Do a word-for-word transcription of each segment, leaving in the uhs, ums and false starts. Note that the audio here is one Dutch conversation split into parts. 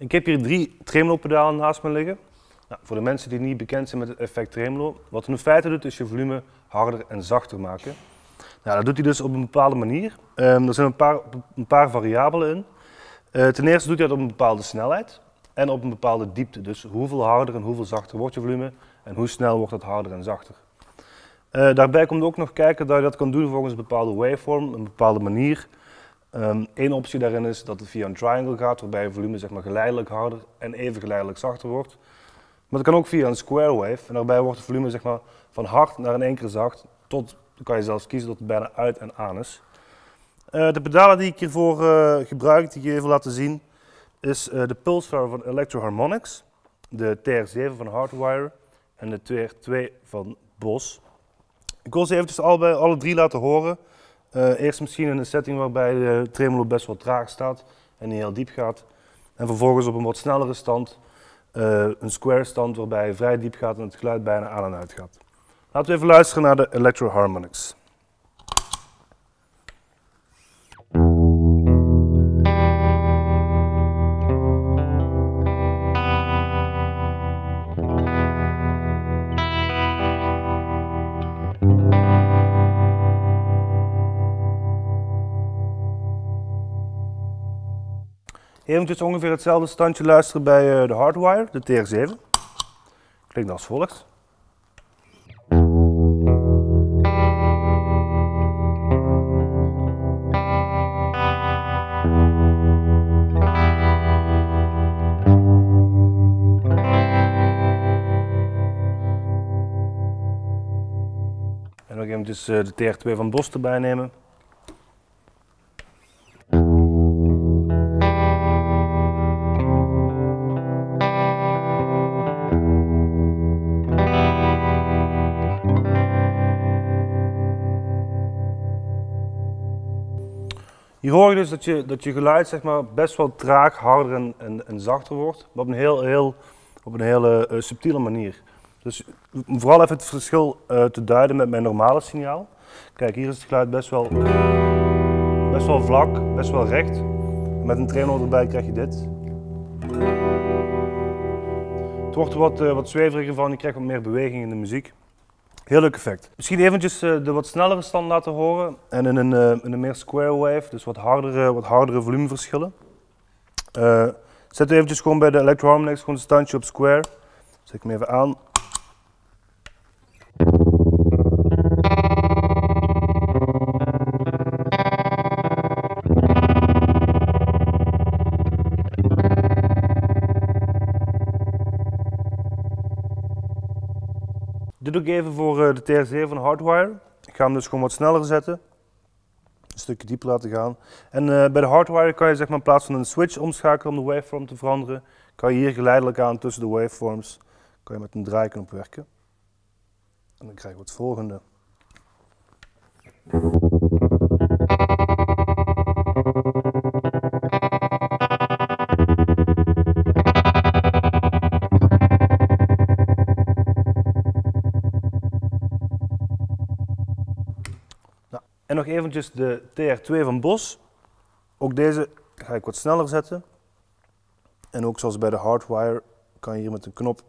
Ik heb hier drie tremolo-pedalen naast me liggen. Nou, voor de mensen die niet bekend zijn met het effect tremolo, wat het in feite doet is je volume harder en zachter maken. Nou, dat doet hij dus op een bepaalde manier. Um, er zijn een paar, een paar variabelen in. Uh, ten eerste doet hij dat op een bepaalde snelheid en op een bepaalde diepte. Dus hoeveel harder en hoeveel zachter wordt je volume en hoe snel wordt het harder en zachter. Uh, daarbij komt ook nog kijken dat je dat kan doen volgens een bepaalde waveform, een bepaalde manier. Eén um, optie daarin is dat het via een triangle gaat, waarbij je volume zeg maar, geleidelijk harder en even geleidelijk zachter wordt. Maar dat kan ook via een square wave en daarbij wordt het volume zeg maar, van hard naar in één keer zacht, tot dan kan je zelfs kiezen dat het bijna uit en aan is. Uh, de pedalen die ik hiervoor uh, gebruik, die ik je even laten zien, is uh, de Pulsar van Electro Harmonix, de T R zeven van Hardwire en de T R twee van Boss. Ik wil ze eventjes allebei, alle drie laten horen. Uh, eerst misschien in een setting waarbij de tremolo best wel traag staat en niet heel diep gaat. En vervolgens op een wat snellere stand, uh, een square stand waarbij hij vrij diep gaat en het geluid bijna aan en uit gaat. Laten we even luisteren naar de Electro Harmonix. Eventjes ongeveer hetzelfde standje luisteren bij de Hardwire, de T R zeven. Klinkt als volgt. En nog eventjes de T R twee van Boss erbij nemen. Hier hoor je dus dat je, dat je geluid zeg maar, best wel traag, harder en, en, en zachter wordt, maar op een heel, heel, op een heel uh, subtiele manier. Dus vooral even het verschil uh, te duiden met mijn normale signaal. Kijk, hier is het geluid best wel, best wel vlak, best wel recht. En met een tremolo erbij krijg je dit. Het wordt er wat, uh, wat zweveriger van, je krijgt wat meer beweging in de muziek. Heel leuk effect. Misschien eventjes de wat snellere stand laten horen en in een, in een meer square wave, dus wat hardere, wat hardere volumeverschillen. Uh, zet we eventjes gewoon bij de Electro Harmonix gewoon een standje op square. Zet ik hem even aan. Dit doe ik even voor de T R zeven van Hardwire. Ik ga hem dus gewoon wat sneller zetten. Een stukje dieper laten gaan. En uh, bij de Hardwire kan je zeg maar, in plaats van een switch omschakelen om de waveform te veranderen, kan je hier geleidelijk aan tussen de waveforms kan je met een draaiknop werken. En dan krijgen we het volgende. En nog eventjes de T R twee van Boss. Ook deze ga ik wat sneller zetten. En ook zoals bij de Hardwire kan je hier met een knop,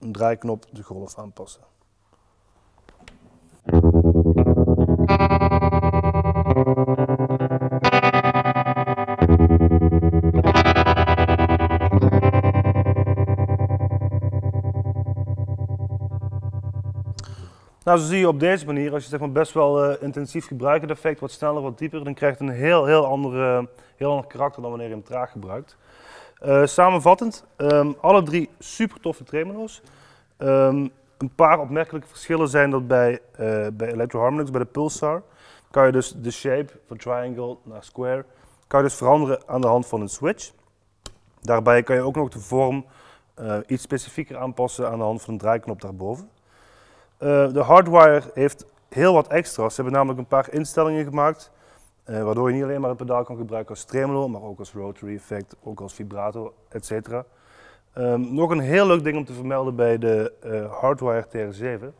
een draaiknop, de golf aanpassen. Nou, zo zie je op deze manier, als je zeg maar, best wel uh, intensief gebruikt het effect, wat sneller, wat dieper, dan krijgt het een heel, heel, andere, heel ander karakter dan wanneer je hem traag gebruikt. Uh, samenvattend, um, alle drie super toffe tremolo's. Um, een paar opmerkelijke verschillen zijn dat bij, uh, bij Electro Harmonix, bij de Pulsar, kan je dus de shape van triangle naar square, kan je dus veranderen aan de hand van een switch. Daarbij kan je ook nog de vorm uh, iets specifieker aanpassen aan de hand van een draaiknop daarboven. Uh, de Hardwire heeft heel wat extra's. Ze hebben namelijk een paar instellingen gemaakt, uh, waardoor je niet alleen maar het pedaal kan gebruiken als tremolo, maar ook als rotary effect, ook als vibrato, et cetera. Um, nog een heel leuk ding om te vermelden bij de uh, Hardwire T R zeven,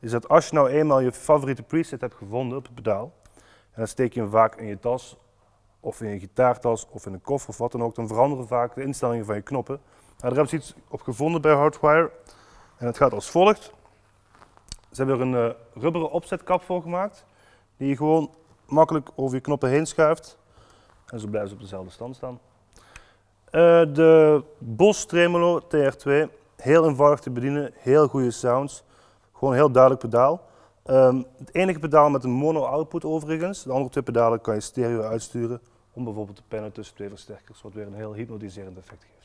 is dat als je nou eenmaal je favoriete preset hebt gevonden op het pedaal, en dan steek je hem vaak in je tas of in je gitaartas of in een koffer of wat dan ook, dan veranderen vaak de instellingen van je knoppen. Nou, daar hebben ze iets op gevonden bij Hardwire. En het gaat als volgt. Ze hebben er een uh, rubberen opzetkap voor gemaakt, die je gewoon makkelijk over je knoppen heen schuift. En ze blijven ze op dezelfde stand staan. Uh, de Boss Tremolo T R twee, heel eenvoudig te bedienen, heel goede sounds. Gewoon heel duidelijk pedaal. Um, het enige pedaal met een mono-output overigens. De andere twee pedalen kan je stereo uitsturen om bijvoorbeeld te pennen tussen twee versterkers, wat weer een heel hypnotiserend effect geeft.